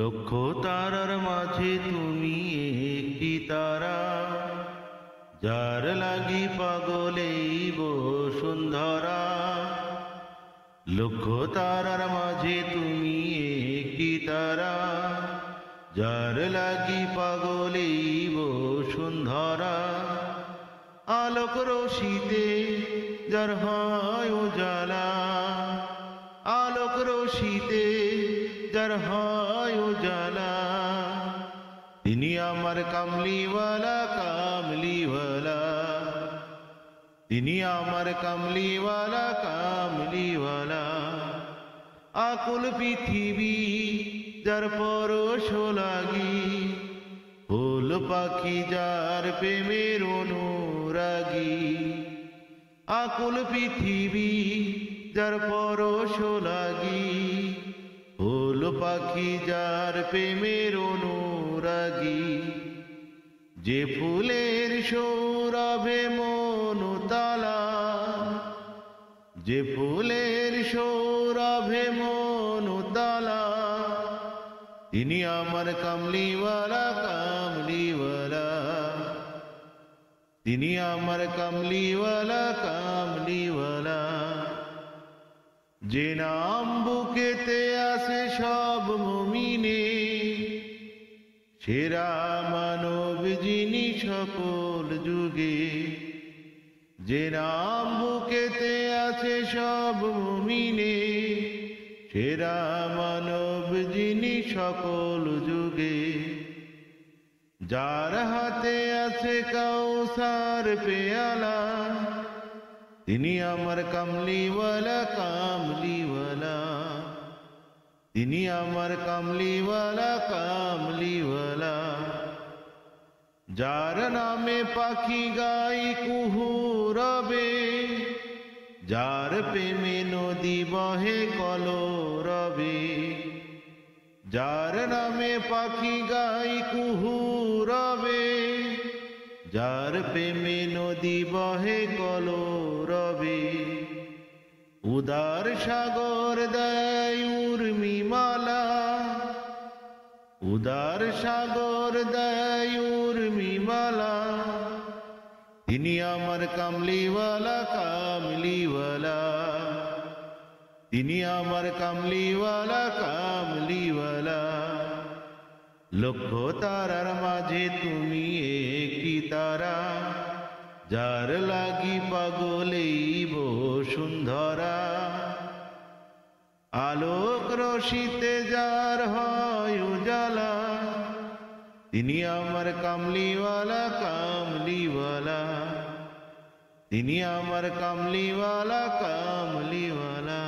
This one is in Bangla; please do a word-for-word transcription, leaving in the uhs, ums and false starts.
লক্ষ্য তারার মাঝে তুমি একটি তারা, যার লাগি পাগলেই বসুন্ধরা। লক্ষ্য তারার মাঝে তুমি একটি তারা, যার লাগি পাগলেই বসুন্ধরা। আলোক রশিতে যার হয় উজালা, আলোক রশিতে যার হয় উজালা। তিনি আমার কামলিওয়ালা কামলিওয়ালা, তিনি আমার কামলিওয়ালা কামলিওয়ালা। আকুল পৃথিবী যার পরশ লাগি, ফুল পাখি যার প্রেমের অনুরাগী। আকুল পৃথিবী যার পরশ লাগি, ফুল পাখি যার প্রেমের অনুরাগী। যে ফুলের সৌরভে মনতালা, যে ফুলের সৌরভে মনতালা। তিনি আমার কামলিওয়ালা কামলিওয়ালা, তিনি আমার কামলিওয়ালা কামলিওয়ালা। যে নাম বুকেতে আসে সব মুমিনে, সেরা মানব যিনি সকল যুগে। যে নাম বুকেতে আসে সব মুমিনে, সেরা মানব যিনি সকল যুগে। যার হাতে আছে কাউসার পেয়ালা, তিনি আমার কামলিওয়ালা কামলিওয়ালা, তিনি আমার কামলিওয়ালা কামলিওয়ালা। যার নামে পাখি গাই কুহু রবে, যার প্রেমে নদী বহে কল রবে। যার নামে পাখি গাই কুহু রবে, যার প্রেমে নদী বহে কল রবে। উদার সাগর দেয় উর্মিমালা, উদার সাগর দেয় উর্মিমালা। তিনি আমার কামলিওয়ালা কামলিওয়ালা, তিনি আমার কামলিওয়ালা কামলিওয়ালা। লক্ষ্য তারার মাঝে তুমি একটি তারা, যার লাগি পাগলেই বসুন্ধরা। আলোক রশিতে যার হয় উজালা, তিনি আমার কামলিওয়ালা কামলিওয়ালা, তিনি আমার কামলিওয়ালা কামলিওয়ালা।